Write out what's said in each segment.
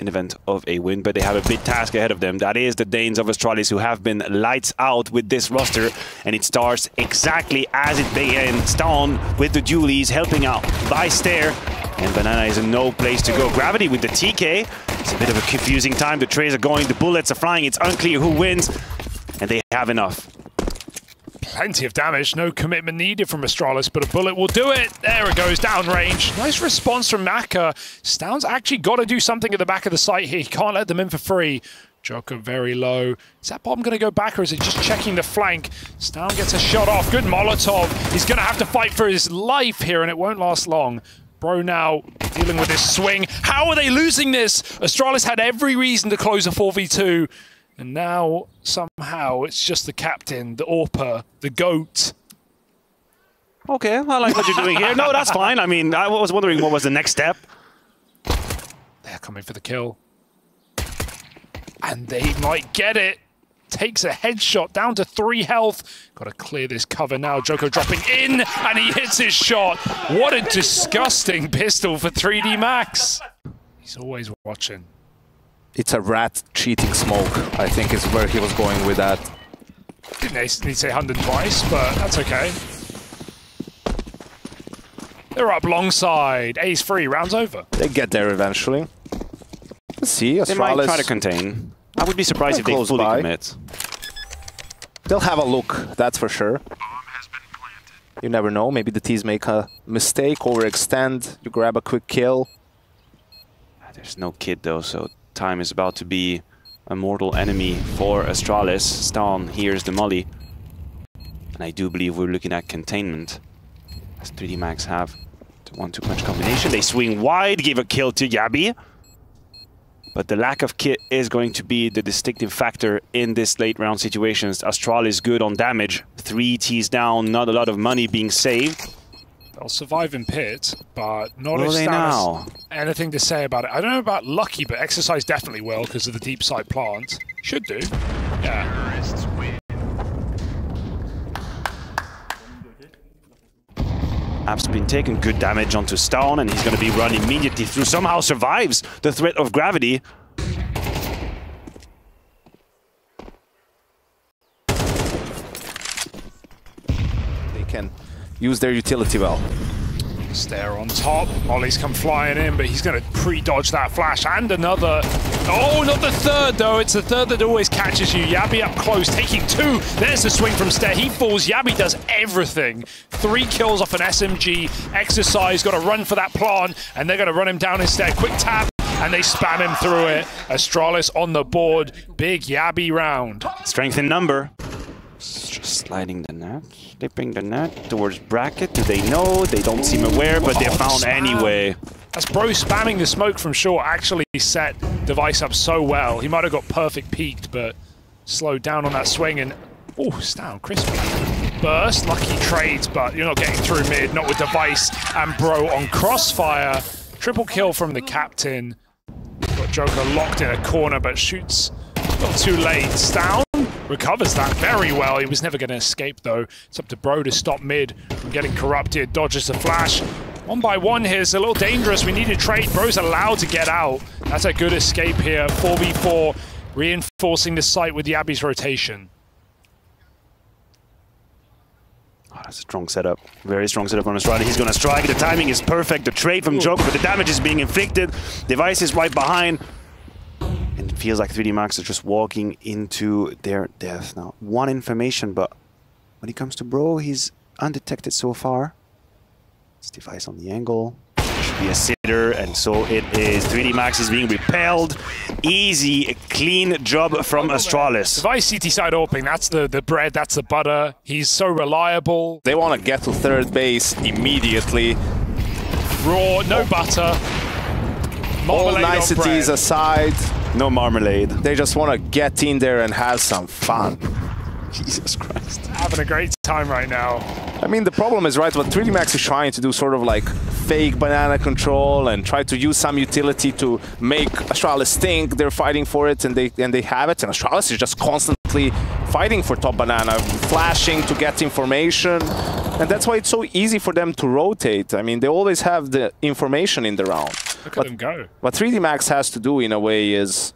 in event of a win, but they have a big task ahead of them. That is the Danes of Astralis, who have been lights out with this roster, and it starts exactly as it began. Stan with the dualies, helping out by Stair, and Banana is in no place to go. Gravity with the TK. It's a bit of a confusing time. The trays are going, the bullets are flying. It's unclear who wins, and they have enough. Plenty of damage, no commitment needed from Astralis, but a bullet will do it. There it goes, downrange. Nice response from Naka. Stown's actually got to do something at the back of the site here. He can't let them in for free. Joker very low. Is that bomb going to go back, or is it just checking the flank? Stown gets a shot off. Good Molotov. He's going to have to fight for his life here, and it won't last long. Bro now dealing with this swing. How are they losing this? Astralis had every reason to close a 4v2. And now, somehow, it's just the captain, the Orpa, the GOAT. Okay, I like what you're doing here. No, that's fine. I mean, I was wondering what was the next step. They're coming for the kill. And they might get it. Takes a headshot, down to 3 health. Got to clear this cover now. Joko dropping in, and he hits his shot. What a disgusting pistol for 3DMAX. He's always watching. It's a rat cheating smoke, I think, is where he was going with that. Didn't they say 100 twice, but that's okay. They're up long side. Ace free, round's over. They get there eventually. Let's see, Astralis. They might try to contain. I would be surprised if they fully commit. They'll have a look, that's for sure. You never know, maybe the T's make a mistake, overextend, you grab a quick kill. There's no kid though, so time is about to be a mortal enemy for Astralis. Stan hears the molly, and I do believe we're looking at containment, as 3DMAX have the 1-2 punch combination. They swing wide, give a kill to Yabi, but the lack of kit is going to be the distinctive factor in this late round situations. Astralis good on damage, 3 T's down, not a lot of money being saved. They'll survive in pit, but not if Stan has anything to say about it. I don't know about Lucky, but Exercise definitely will because of the deep side plant. Should do. Yeah. App's been taking good damage onto Stan, and he's going to be run immediately through. Somehow survives the threat of gravity. They can use their utility well. Stair on top. Molly's come flying in, but he's going to pre-dodge that flash and another. Oh, not the third, though. It's the third that always catches you. Yabi up close, taking 2. There's the swing from Stair. He falls. Yabi does everything. 3 kills off an SMG. Exercise got to run for that plant, and they're going to run him down instead. Quick tap, and they spam him through it. Astralis on the board. Big Yabi round. Strength in number. Just sliding the net, they bring the net towards bracket. Do they know? They don't seem aware, but they're found anyway. That's Bro spamming the smoke from short. Actually set device up so well. He might have got perfect peaked, but slowed down on that swing and... Oh, Stan, crispy. Burst, Lucky trades, but you're not getting through mid, not with device and Bro on crossfire. Triple kill from the captain. Got Joker locked in a corner, but shoots not too late. Stan recovers that very well. He was never going to escape, though. It's up to Bro to stop mid from getting corrupted. Dodges the flash. 1 by 1 here. It's a little dangerous. We need a trade. Bro's allowed to get out. That's a good escape here. 4v4, reinforcing the site with the Yabi's rotation. Oh, that's a strong setup. Very strong setup on Astralis. He's going to strike. The timing is perfect. The trade from Joker, but the damage is being inflicted. Device is right behind. And it feels like 3DMAX are just walking into their death now. One information, but when it comes to Bro, he's undetected so far. It's device on the angle. It should be a sitter, and so it is. 3DMAX is being repelled. Easy, clean job from Astralis. Device CT side opening, that's the bread, that's the butter. He's so reliable. They want to get to third base immediately. Raw, no butter. All niceties aside, no marmalade. They just want to get in there and have some fun. Jesus Christ. Having a great time right now. I mean, the problem is, right, what 3DMAX is trying to do, sort of like fake banana control and try to use some utility to make Astralis think they're fighting for it, and they have it. And Astralis is just constantly fighting for top banana, flashing to get information. And that's why it's so easy for them to rotate. I mean, they always have the information in the round. Look at him go. What 3DMAX has to do in a way is,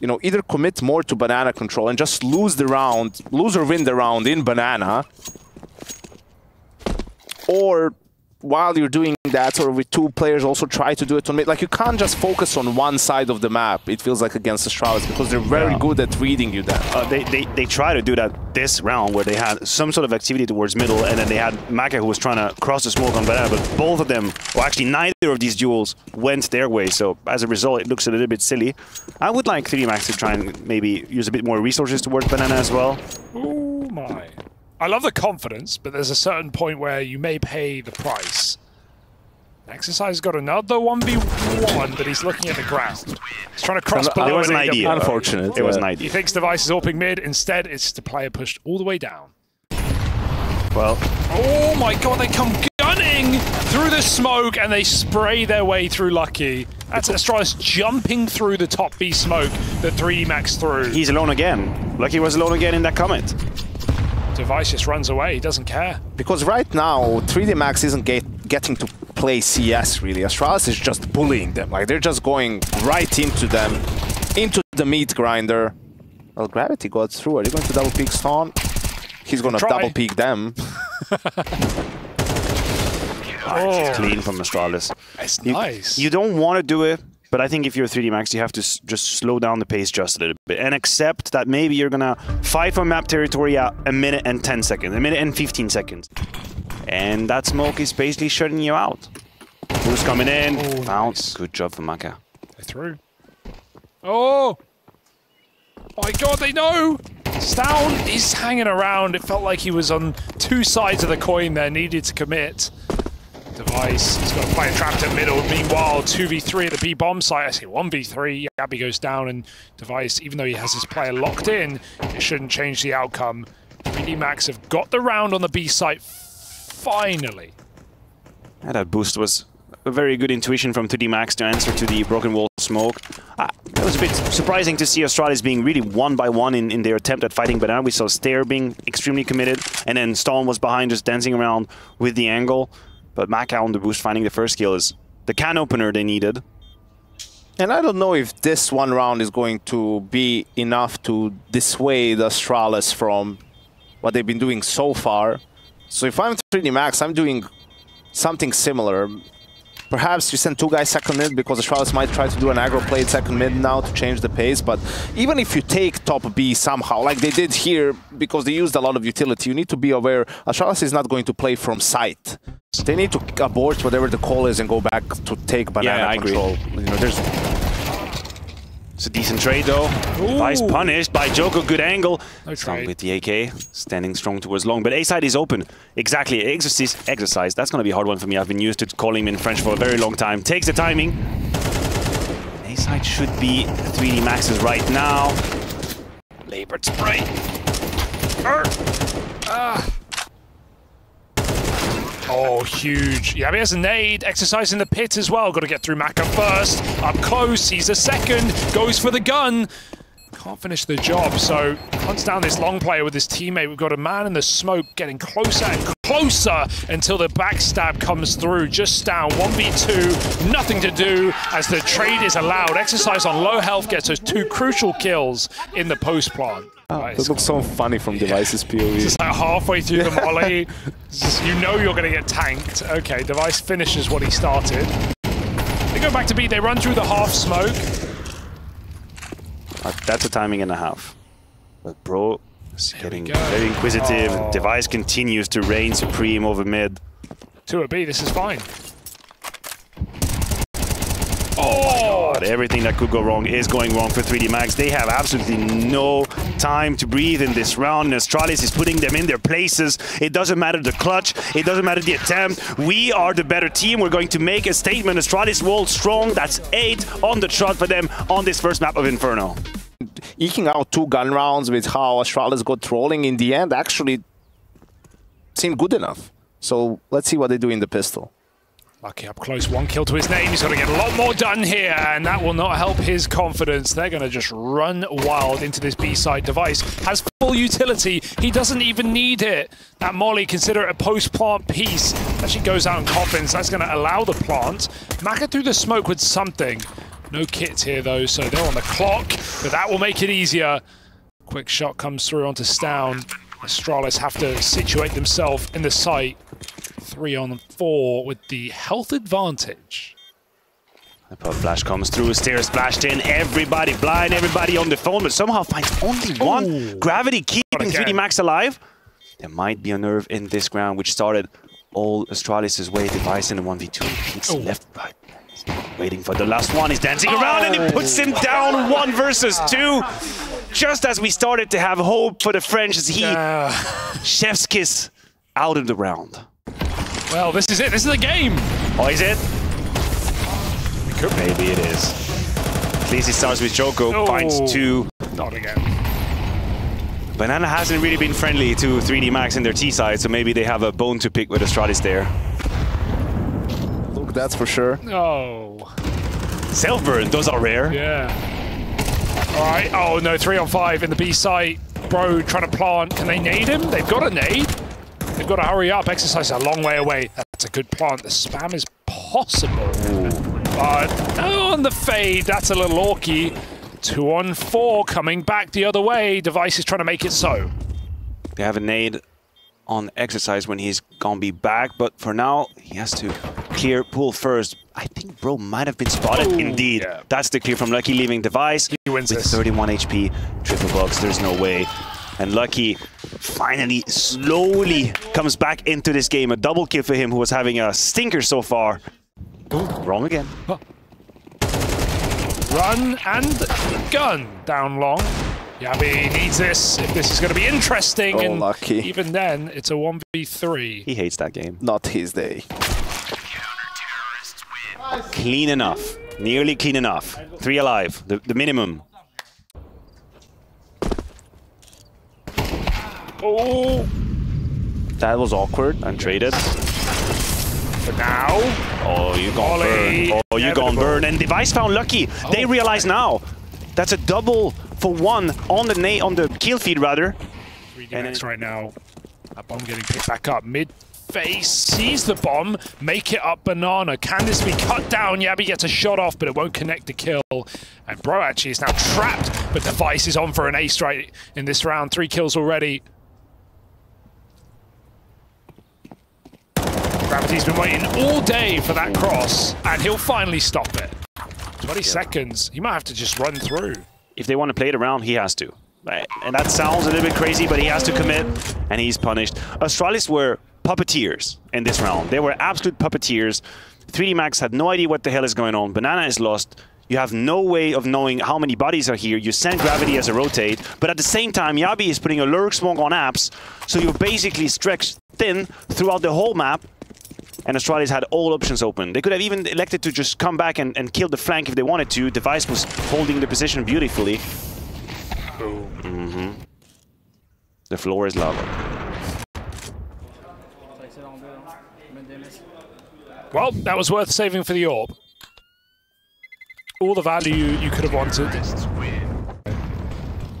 you know, either commit more to banana control and just lose the round, lose or win the round in banana, or while you're doing that, or with two players, also try to do it on mid. Like, you can't just focus on one side of the map, it feels like, against Astralis, because they're very good at reading you then. They try to do that this round, where they had some sort of activity towards middle, and then they had Maka who was trying to cross the smoke on banana, but both of them, well, actually neither of these duels went their way, so as a result, it looks a little bit silly. I would like 3DMAX to try and maybe use a bit more resources towards banana as well. Oh my. I love the confidence, but there's a certain point where you may pay the price. Exercise got another 1v1, but he's looking at the ground. He's trying to cross below. It was an idea. Unfortunate. It was an idea. He thinks Device is AWPing mid. Instead, it's the player pushed all the way down. Well. Oh my god, they come gunning through the smoke, and they spray their way through Lucky. That's Astralis jumping through the top B smoke that 3DMAX threw. He's alone again. Lucky was alone again in that comment. Device just runs away, he doesn't care. Because right now, 3DMAX isn't getting to play CS, really. Astralis is just bullying them. Like, they're just going right into them, into the meat grinder. Well, Gravity got through. Are they going to double peek Storm? He's going to double peek them. It's clean from Astralis. It's nice. You don't want to do it. But I think if you're 3DMAX, you have to just slow down the pace just a little bit and accept that maybe you're gonna fight for map territory at a minute and 10 seconds, a minute and 15 seconds. And that smoke is basically shutting you out. Who's coming in? Oh, bounce. Nice. Good job for Maka. They're through. Oh! My god, they know! Stown is hanging around. It felt like he was on two sides of the coin there, needed to commit. Device, he's got a player trapped in middle. Meanwhile, 2v3 at the B bomb site. I say 1v3. Gabby goes down, and Device, even though he has his player locked in, it shouldn't change the outcome. 3DMAX have got the round on the B site finally. Yeah, that boost was a very good intuition from 3DMAX to answer to the broken wall smoke. That was a bit surprising to see Astralis being really one by one in their attempt at fighting banana. We saw Stair being extremely committed, and then Storm was behind just dancing around with the angle. But Maka on the boost, finding the first kill is the can opener they needed. And I don't know if this one round is going to be enough to dissuade Astralis from what they've been doing so far. So if I'm 3DMAX, I'm doing something similar. Perhaps you send two guys second mid, because Astralis might try to do an aggro play second mid now to change the pace. But even if you take top B somehow, like they did here, because they used a lot of utility, you need to be aware Astralis is not going to play from sight. They need to abort whatever the call is and go back to take banana control. Agree. You know, it's a decent trade though. Ooh. Vice punished by Joko. Good angle. Strong with the AK, standing strong towards long. But A side is open. Exactly. Exercise. That's gonna be a hard one for me. I've been used to calling him in French for a very long time. Takes the timing. A side should be 3DMAX's right now. Labert spray. Oh, huge. Yeah, he has a nade. Exercise in the pit as well. Got to get through Maka first. Up close. He's a second. Goes for the gun. Can't finish the job. So hunts down this long player with his teammate. We've got a man in the smoke getting closer and closer until the backstab comes through. Just down. 1v2. Nothing to do as the trade is allowed. Exercise on low health gets those two crucial kills in the post plant. Oh, that looks so funny from Device's POV. Just like halfway through the volley, you know you're going to get tanked. Okay, Device finishes what he started. They go back to B, they run through the half smoke. That's a timing and a half. But Bro is getting very inquisitive. Oh. Device continues to reign supreme over mid. 2 at B, this is fine. Oh, everything that could go wrong is going wrong for 3DMAX. They have absolutely no time to breathe in this round. Astralis is putting them in their places. It doesn't matter the clutch. It doesn't matter the attempt. We are the better team. We're going to make a statement. Astralis rolled strong. That's 8 on the trot for them on this first map of Inferno. Eking out 2 gun rounds with how Astralis got trolling in the end actually seemed good enough. So let's see what they do in the pistol. Lucky up close, 1 kill to his name. He's got to get a lot more done here, and that will not help his confidence. They're going to just run wild into this B-side. Device has full full utility. He doesn't even need it. That Molly, consider it a post-plant piece. Actually goes out and coffins. That's going to allow the plant. Maka through the smoke with something. No kits here, though, so they're on the clock, but that will make it easier. Quick shot comes through onto Stown. Astralis have to situate themselves in the site. 3 on 4 with the health advantage. The pub flash comes through, Steer splashed in, everybody blind, everybody on the phone, but somehow finds only one. Ooh. Gravity keeping 3DMAX alive. There might be a nerve in this ground, which started all Astralis' way. Device in the 1v2, it's left, right. Waiting for the last one, he's dancing around and it puts him down 1 versus 2. Just as we started to have hope for the French, as he, chef's kiss, out of the round. Well, this is it, this is the game. Oh, is it? Maybe it is. At least he starts with Joko, finds 2. Not again. Banana hasn't really been friendly to 3DMAX and their T side, so maybe they have a bone to pick with Astralis there. That's for sure. Oh. Self-burn, those are rare. Yeah. All right. Oh, no. 3 on 5 in the B site. Bro trying to plant. Can they nade him? They've got a nade. They've got to hurry up. Exercise a long way away. That's a good plant. The spam is possible. Ooh. But on the fade, that's a little orky. 2 on 4 coming back the other way. Device is trying to make it so. They have a nade on exercise when he's gonna be back, but for now, he has to clear pool first. I think Bro might have been spotted. Ooh, indeed. Yeah. That's the clear from Lucky, leaving device. He wins with this. 31 HP, triple box, there's no way. And Lucky finally, slowly comes back into this game. A double kill for him, who was having a stinker so far. Ooh. Wrong again. Huh. Run and gun down long. Yabi needs this, if this is going to be interesting, and Lucky. Even then, it's a 1v3. He hates that game. Not his day. Clean enough. Nearly clean enough. 3 alive, the minimum. Oh! That was awkward. And traded. For now. Oh, you're gonna burn. Oh, you're gonna burn. And Device found Lucky. Oh, they realize now. That's a double for 1 on the kill feed, rather. 3DMAX right now. That bomb getting picked back up. Mid-face sees the bomb. Make it up Banana. Can this be cut down? Yabi gets a shot off, but it won't connect the kill. And Bro actually is now trapped, but Device is on for an ace right in this round. 3 kills already. Gravity's been waiting all day for that cross, and he'll finally stop it. 20 seconds. He might have to just run through. If they want to play it around, he has to. Right? And that sounds a little bit crazy, but he has to commit, and he's punished. Astralis were puppeteers in this round. They were absolute puppeteers. 3DMAX had no idea what the hell is going on. Banana is lost. You have no way of knowing how many bodies are here. You send Gravity as a rotate, but at the same time, Yabi is putting a Lurk Smoke on apps, so you're basically stretched thin throughout the whole map. And Astralis had all options open. They could have even elected to just come back and kill the flank if they wanted to. Device was holding the position beautifully. Mm-hmm. The floor is lava. Well, that was worth saving for the orb. All the value you could have wanted.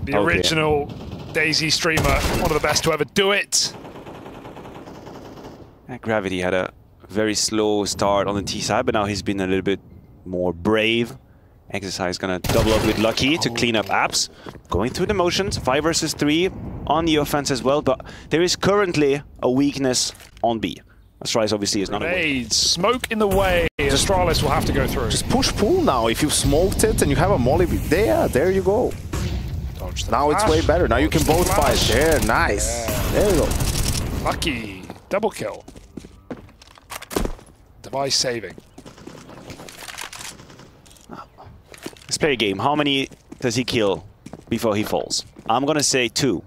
The original Daisy streamer, one of the best to ever do it. And Gravity had a very slow start on the T side, but now he's been a little bit more brave. Exercise gonna double up with Lucky to clean up apps. Going through the motions, 5 versus 3 on the offense as well, but there is currently a weakness on B. Astralis obviously is not aware. Smoke in the way, Astralis will have to go through. Just push pool now, if you've smoked it and you have a molly there you go. Dodge now flash. It's way better, now you can both fight. There, nice. Yeah. There you go. Lucky, double kill. Device saving. Let's play a game. How many does he kill before he falls? I'm gonna say 2.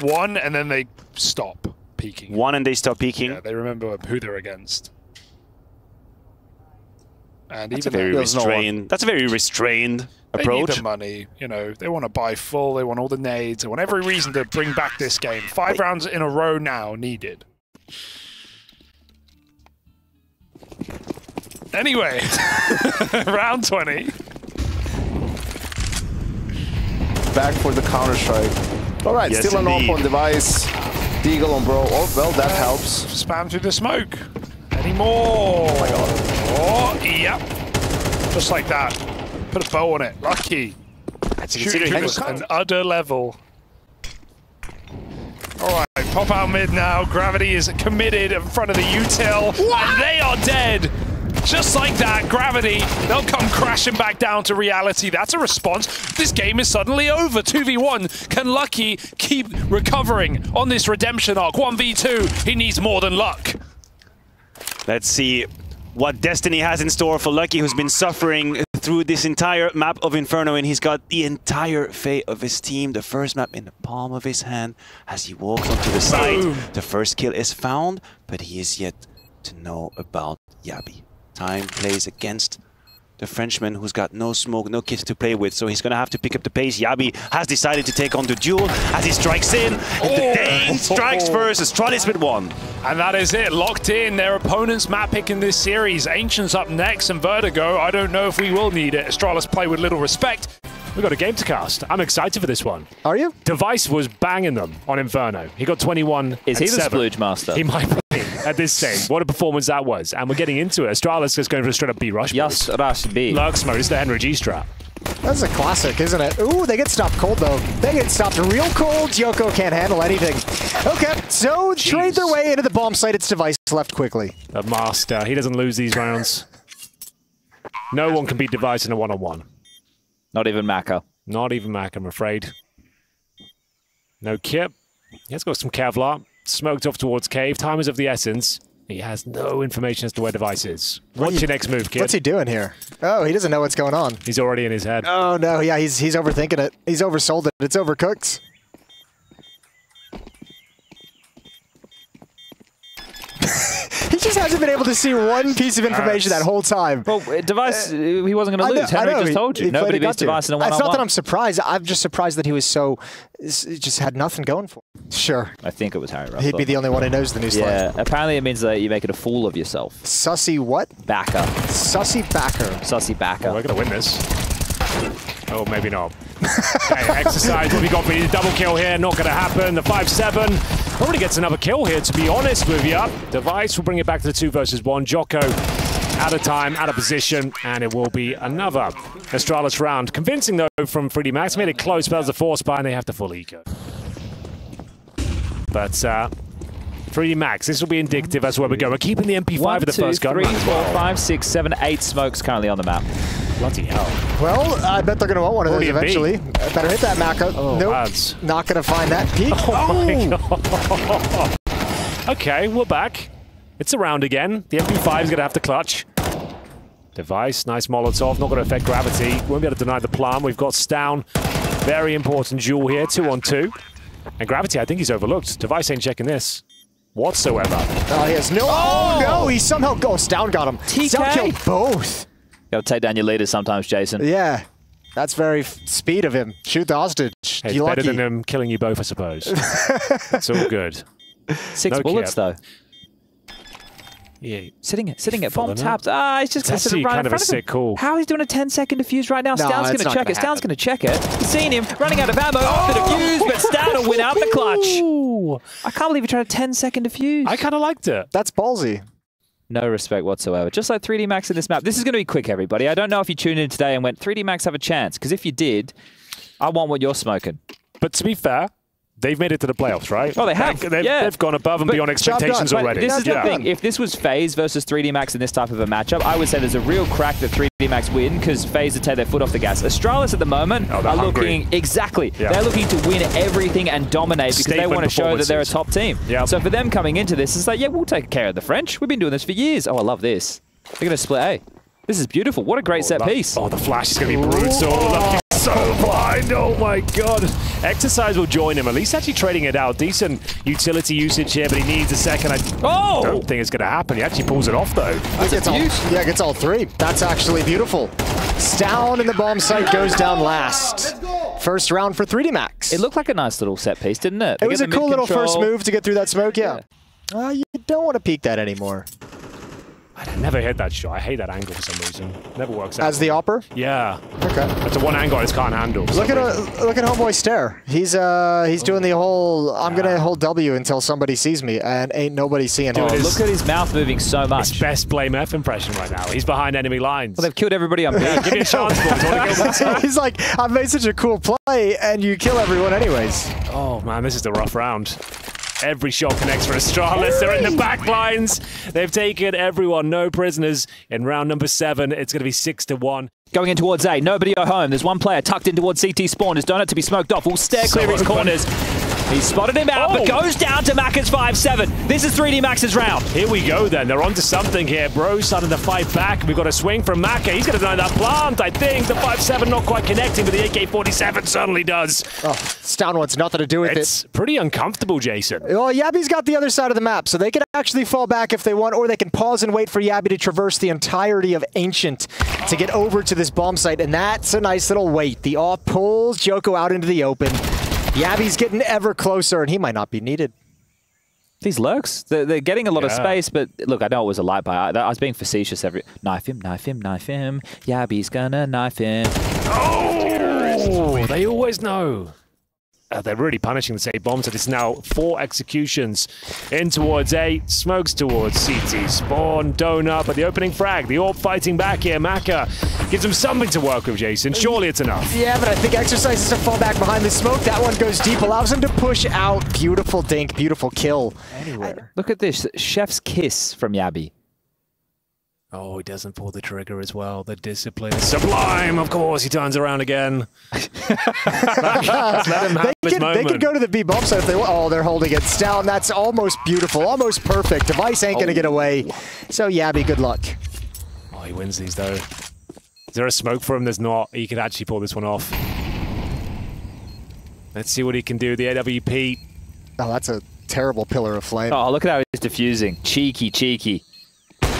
1 and then they stop peeking. 1 and they stop peeking. Yeah, they remember who they're against. And that's even a very restrained. No, that's a very restrained approach. They need the money, you know. They want to buy full. They want all the nades. They want every reason to bring back this game. 5 rounds in a row now needed. Anyway, round 20. Back for the Counter-Strike. Alright, yes, still an AWP on device. Deagle on bro. Oh, well, that helps. Spam through the smoke. Any more? Oh my god. Oh, yep. Just like that. Put a bow on it. Lucky. That's an udder level. Alright, pop out mid now. Gravity is committed in front of the util. What? And they are dead. Just like that, Gravity, they'll come crashing back down to reality. That's a response. This game is suddenly over. 2v1. Can Lucky keep recovering on this redemption arc? 1v2. He needs more than luck. Let's see what Destiny has in store for Lucky, who's been suffering through this entire map of Inferno, and he's got the entire fate of his team, the first map in the palm of his hand. As he walks onto the site, the first kill is found, but he is yet to know about Yabi. Time plays against the Frenchman, who's got no smoke, no kids to play with, so he's gonna have to pick up the pace. Yabi has decided to take on the duel as he strikes in. The Dane strikes first, Astralis with one. And that is it, locked in. Their opponent's map pick in this series. Ancients up next and Vertigo. I don't know if we will need it. Astralis play with little respect. We've got a game to cast. I'm excited for this one. Are you? Device was banging them on Inferno. He got 21. Is he the splurge master? He might be at this stage. What a performance that was. And we're getting into it. Astralis is going for a straight up B rush. Yes, rush B. Lurks mode is the Henry G strap. That's a classic, isn't it? Ooh, they get stopped cold, though. They get stopped real cold. Yoko can't handle anything. Okay, so trade their way into the bomb site. It's Device left quickly. The master. He doesn't lose these rounds. No one can beat Device in a one-on-one. Not even Maka. Not even Maka, I'm afraid. No Kip. He's got some Kevlar. Smoked off towards Cave. Time is of the essence. He has no information as to where Device is. What's your next move, kid? What's he doing here? Oh, he doesn't know what's going on. He's already in his head. Oh, no. Yeah, he's overthinking it. He's oversold it. It's overcooked. He just hasn't been able to see one piece of information that whole time. Well, Device, he wasn't going to lose. Henry just told you. Nobody beats Device in a one-on-one. It's not that I'm surprised. I'm just surprised that he was so... just had nothing going for him. Sure. I think it was Harry Ruff. He'd be the only one who knows the new slide. Yeah, apparently it means that you make it a fool of yourself. Sussy what? Backer. Sussy backer. Sussy backer. Oh, we're going to win this. Oh, maybe not. Okay, exercise. What we got? We need a double kill here. Not going to happen. The 5-7. Probably gets another kill here, to be honest with you. Device will bring it back to the 2v1. Jocko out of time, out of position, and it will be another Astralis round. Convincing, though, from 3DMAX. Made it close, but that was a force buy, and they have to full eco. But 3DMAX, this will be indicative as where we go. We're keeping the MP5 of the first gun. 1, 2, 3, 4, 5, 6, 7, 8 smokes currently on the map. Bloody hell. Well, I bet they're going to want one of those eventually. I better hit that Maka. Oh, nope, lads. Not going to find that peak. Oh my god. Okay, we're back. It's around again. The MP5 is going to have to clutch. Device, nice Molotov. Not going to affect Gravity. Won't be able to deny the plan. We've got Stown. Very important duel here, 2-on-2. And Gravity, I think he's overlooked. Device ain't checking this whatsoever. Oh, he has no... Oh, no! He somehow... Oh, Stown got him. TK? Stown killed both. You gotta take down your leaders sometimes, Jason. Yeah, that's very speed of him. Shoot the hostage. Hey, it's better than him killing you both, I suppose. It's all good. 6 bullets, though. Yeah, sitting at bomb tapped. Ah, he's just sort of running in front of him. Call. How he's doing a 10-second defuse right now? No, Stown's going to check it. Stown's going to check it. He's seen him running out of ammo after defuse, but Stown will win out the clutch. I can't believe he tried a 10-second defuse. I kind of liked it. That's ballsy. No respect whatsoever. Just like 3DMAX in this map. This is going to be quick, everybody. I don't know if you tuned in today and went, 3DMAX have a chance. Because if you did, I want what you're smoking. But to be fair, they've made it to the playoffs, right? Oh, they have. They've gone above and beyond expectations already. This is the thing. If this was FaZe versus 3DMAX in this type of a matchup, I would say there's a real crack that 3DMAX win because FaZe would take their foot off the gas. Astralis at the moment are looking... Exactly. Yeah. They're looking to win everything and dominate because they want to show that they're a top team. Yep. So for them coming into this, it's like, yeah, we'll take care of the French. We've been doing this for years. Oh, I love this. They're going to split A. This is beautiful. What a great set piece. Oh, the flash is going to be brutal. Oh, so blind. Oh my god. Exercise will join him. At least actually trading it out. Decent utility usage here, but he needs a second. I don't think it's going to happen. He actually pulls it off, though. Yeah, gets all three. That's actually beautiful. Stown in the bomb site goes down last. First round for 3DMAX. It looked like a nice little set piece, didn't it? It was a cool little first move to get through that smoke, yeah. You don't want to peek that anymore. I never hit that shot. I hate that angle for some reason. It never works out. As the opper? Yeah. Okay. That's the one angle I just can't handle. Look at homeboy stare. He's doing the whole I'm gonna hold W until somebody sees me, and ain't nobody seeing him. Look at his mouth moving so much. His best blame F impression right now. He's behind enemy lines. Well, they've killed everybody on B. Give me a chance. He's like, I've made such a cool play, and you kill everyone anyways. Oh man, this is the rough round. Every shot connects for Astralis. They're in the back lines. They've taken everyone, no prisoners. In round number 7, it's going to be 6-1. Going in towards A, nobody at home. There's one player tucked in towards CT spawn. His donut to be smoked off. Will stare clear his corners. He's spotted him out, but goes down to Macca's 5-7. This is 3DMAX's round. Here we go then. They're onto something here. Bro's starting to fight back. We've got a swing from Macca. He's going to deny that plant, I think. The 5-7 not quite connecting, but the AK-47 certainly does. Oh, this down one's nothing to do with it. It's pretty uncomfortable, Jason. Well, Yabby's got the other side of the map, so they can actually fall back if they want, or they can pause and wait for Yabby to traverse the entirety of Ancient to get over to this bomb site, and that's a nice little wait. The AWP pulls Joko out into the open. Yabby's getting ever closer, and he might not be needed. These lurks, they're getting a lot of space, but look, I know it was a light buy. I was being facetious. Knife him, knife him, knife him. Yabby's gonna knife him. Oh, they always know. They're really punishing the safe bomb, so it's now 4 executions in towards 8. Smokes towards CT spawn, donut, but the opening frag, the AWP fighting back here. Macca gives him something to work with, Jason. Surely it's enough. Yeah, but I think exercises to fall back behind the smoke. That one goes deep, allows him to push out. Beautiful dink, beautiful kill. Anywhere. Look at this, chef's kiss from Yabby. Oh, he doesn't pull the trigger as well. The discipline. Sublime, of course. He turns around again. Let him have his moment. They can go to the B bomb site if they want. Oh, they're holding it down. That's almost beautiful, almost perfect. Device ain't going to get away. So, Yabby, good luck. Oh, he wins these, though. Is there a smoke for him? There's not. He can actually pull this one off. Let's see what he can do. The AWP. Oh, that's a terrible pillar of flame. Oh, look at how he's diffusing. Cheeky, cheeky.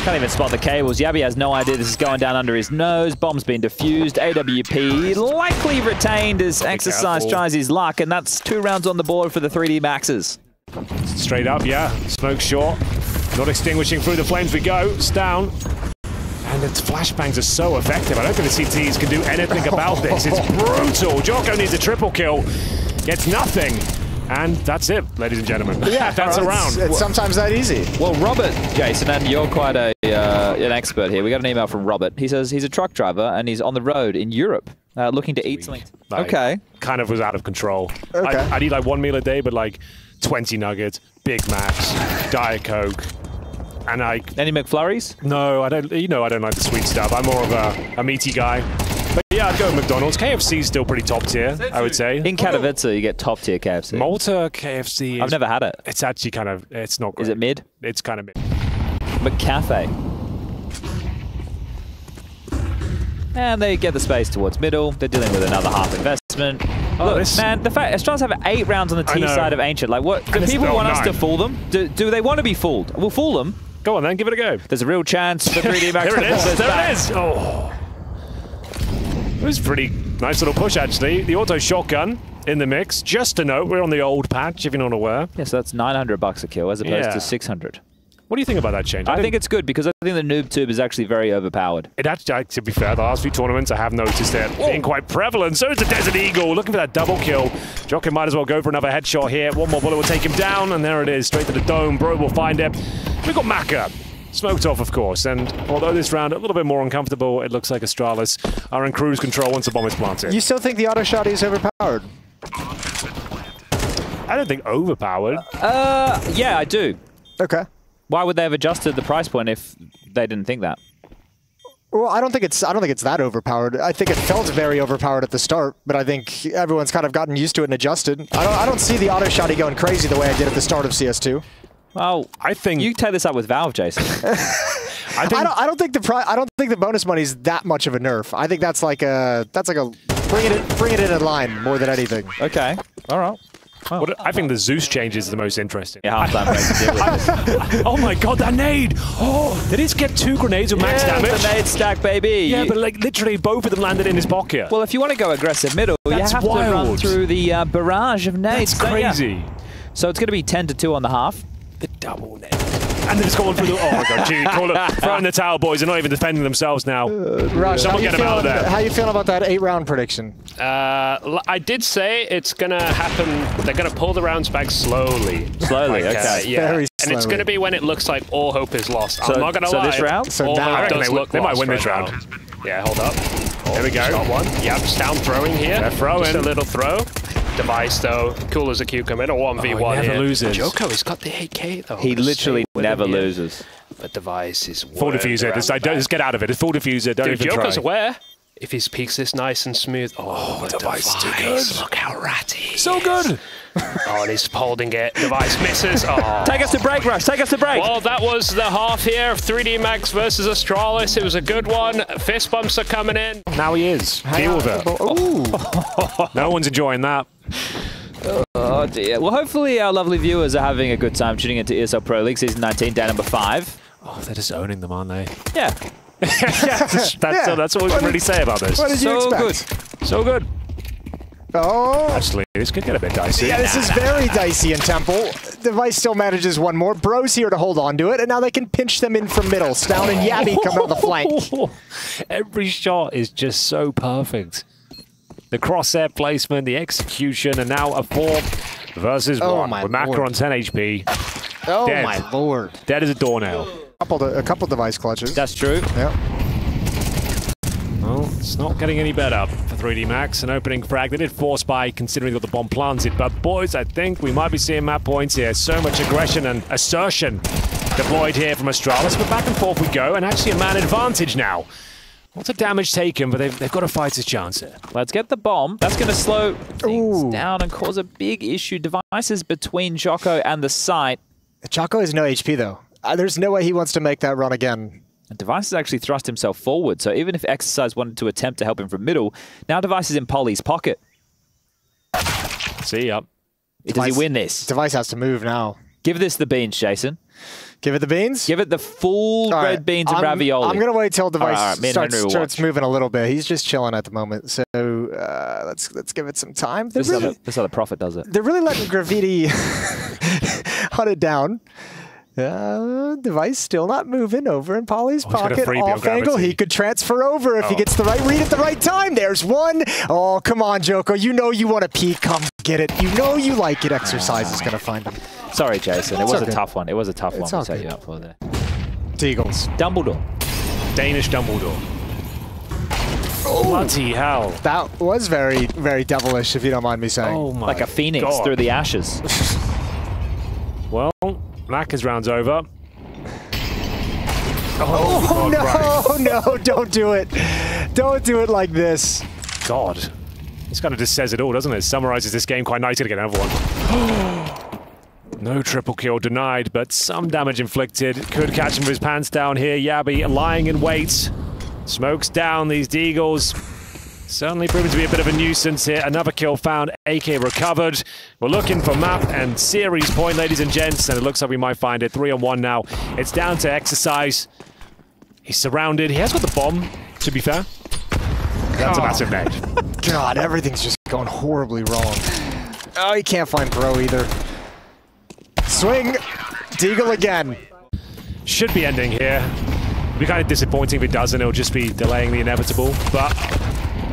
Can't even spot the cables. Yabby has no idea this is going down under his nose. Bomb's been defused. AWP likely retained as Exercise tries his luck, and that's 2 rounds on the board for the 3DMAXs. Straight up, yeah. Smoke short. Not extinguishing through the flames we go. It's down. And its flashbangs are so effective. I don't think the CTs can do anything about this. It's brutal. Joko needs a triple kill. Gets nothing. And that's it, ladies and gentlemen. Yeah, that's a round. It's sometimes that easy. Well, Robert, Jason, and you're quite an expert here. We got an email from Robert. He says he's a truck driver and he's on the road in Europe looking to eat something. Like, okay. Kind of was out of control. Okay. I'd eat like 1 meal a day, but like 20 nuggets, Big Macs, Diet Coke. And any McFlurries? No, I don't. You know I don't like the sweet stuff. I'm more of a meaty guy. But yeah, I'd go with McDonald's. KFC's still pretty top tier, I would say. In Katowice, you get top tier KFC. Malta KFC. I've never had it. It's actually kind of, it's not great. Is it mid? It's kind of mid. McCafe. And they get the space towards middle. They're dealing with another half investment. Oh, look, man, the fact Astralis have 8 rounds on the T side of Ancient. Like, what? Do people want us to fool them? Do they want to be fooled? We'll fool them. Go on then, give it a go. There's a real chance for 3DMAX. There it is. There it is. Oh. It was a pretty nice little push, actually. The auto shotgun in the mix. Just to note, we're on the old patch, if you're not aware. Yeah, so that's $900 a kill as opposed to 600. What do you think about that change? I think it's good because I think the noob tube is actually very overpowered. It actually, to be fair, the last few tournaments I have noticed it being quite prevalent. So it's a Desert Eagle looking for that double kill. Joko might as well go for another headshot here. One more bullet will take him down, and there it is, straight to the dome. Bro will find it. We've got Macca. Smoked off, of course, and although this round a little bit more uncomfortable, it looks like Astralis are in cruise control once the bomb is planted. You still think the auto shot is overpowered? I don't think overpowered. Yeah, I do. Okay. Why would they have adjusted the price point if they didn't think that? Well, I don't think it's that overpowered. I think it felt very overpowered at the start, but I think everyone's kind of gotten used to it and adjusted. I don't see the auto shotty going crazy the way I did at the start of CS2. Well, I think you tie this up with Valve, Jason. I don't think the bonus money is that much of a nerf. I think that's like a bring it in a line more than anything. Okay. All right. Oh. I think the Zeus change is the most interesting. Yeah, oh my god, that nade! Oh, did it get 2 grenades with max damage? The nade stack, baby! Yeah, but like literally both of them landed in his pocket. Well, if you want to go aggressive middle, you have to run through the barrage of nades. That's crazy. So it's going to be 10-2 on the half. The double nade. and it's gone through the... Oh my god, dude, call it, throwing the towel, boys. They're not even defending themselves now. Rush, someone get them out of there. How you feeling about that 8-round prediction? I did say it's going to happen. They're going to pull the rounds back slowly. Slowly, okay. Yeah. Very slowly. And it's going to be when it looks like all hope is lost. So, I'm not going to lie. So this round? So now they might win this round. Yeah, hold up. Oh, there we go. Got one. Yep, down throwing here. They're throwing. Just a little throw. Device, though, cool as a cucumber. A 1v1 he never loses. Joko has got the AK, though. He literally never loses. But Device is... Full diffuser. Just get out of it. It's full diffuser. Don't even try. Joko's aware. If his peaks this nice and smooth. Oh, Device too good. Look how ratty. So good. Oh, and he's holding it. Device misses. Oh. Take us to break, Rush. Take us to break. Well, that was the half here of 3DMAX versus Astralis. It was a good one. Fist bumps are coming in. Now he is. Deal with it. Ooh. No one's enjoying that. Oh, dear. Well, hopefully our lovely viewers are having a good time tuning into ESL Pro League Season 19, day number 5. Oh, they're just owning them, aren't they? Yeah. That's all we can really say about this. What did you expect? Good. So good. Oh. Actually, this could get a bit dicey. Yeah, this is very dicey in Temple. Device still manages one more. Bro's here to hold on to it, and now they can pinch them in from middle. Stown and Yabby come out the flank. Every shot is just so perfect. The crosshair placement, the execution, and now a 4 versus 1 with Macron on 10 HP. Oh, dead. My lord. Dead as a doornail. A couple Device clutches. That's true. Yep. Well, it's not getting any better for 3DMAX. An opening frag. They did force by considering that the bomb planted. But boys, I think we might be seeing map points here. So much aggression and assertion deployed here from Astralis. But back and forth we go, and actually a man advantage now. Lots of damage taken, but they've got a fighter's chance here. Let's get the bomb. That's going to slow things down and cause a big issue. Devices between Joko and the site. Joko has no HP though. There's no way he wants to make that run again. And Device has actually thrust himself forward, so even if Exercise wanted to attempt to help him from middle, now Device is in Polly's pocket. See ya. Does he win this? Device has to move now. Give this the beans, Jason. Give it the beans? Give it the full red beans and ravioli. I'm going to wait till Device starts moving a little bit. He's just chilling at the moment, so let's give it some time. This other prophet does it. They're really letting Gravity hunt it down. Device still not moving over in Polly's pocket. Off angle, he could transfer over if he gets the right read at the right time. There's one. Oh, come on, Joko. You know you want to peek. Come get it. You know you like it. Exercise is going to find him. Sorry, Jason. It was a tough one. It was a tough one to set you up for there. Deagles. Dumbledore. Danish Dumbledore. Oh, bloody hell. That was very, very devilish, if you don't mind me saying. Oh my like a phoenix through the ashes. Well... Macca's round's over. Oh no, don't do it. Don't do it like this. God. This kind of just says it all, doesn't it? Summarizes this game quite nicely to get another one. No triple kill denied, but some damage inflicted. Could catch him with his pants down here. Yabby lying in wait. Smokes down these deagles. Certainly proving to be a bit of a nuisance here. Another kill found, AK recovered. We're looking for map and series point, ladies and gents, and it looks like we might find it. 3-on-1 now. It's down to Exercise. He's surrounded. He has got the bomb, to be fair. That's a massive net. God, everything's just going horribly wrong. Oh, he can't find Bro either. Swing. Deagle again. Should be ending here. It'd be kind of disappointing if it doesn't. It'll just be delaying the inevitable, but...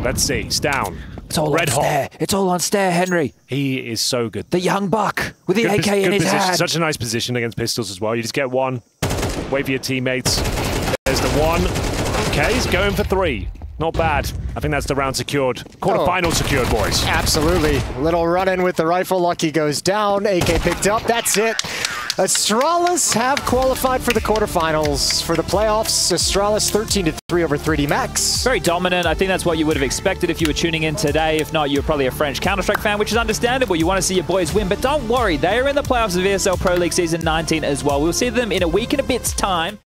Let's see. It's down. It's all red hot. It's all on stare, Henry. He is so good. The young buck with the AK in his hand. Such a nice position against pistols as well. You just get one. Wait for your teammates. There's the one. Okay, he's going for 3. Not bad. I think that's the round secured. Quarterfinal secured, boys. Absolutely. Little run-in with the rifle. Lucky goes down. AK picked up. That's it. Astralis have qualified for the quarterfinals. For the playoffs, Astralis 13-3 over 3DMAX. Very dominant. I think that's what you would have expected if you were tuning in today. If not, you're probably a French Counter-Strike fan, which is understandable. You want to see your boys win, but don't worry. They are in the playoffs of ESL Pro League Season 19 as well. We'll see them in a week and a bit's time.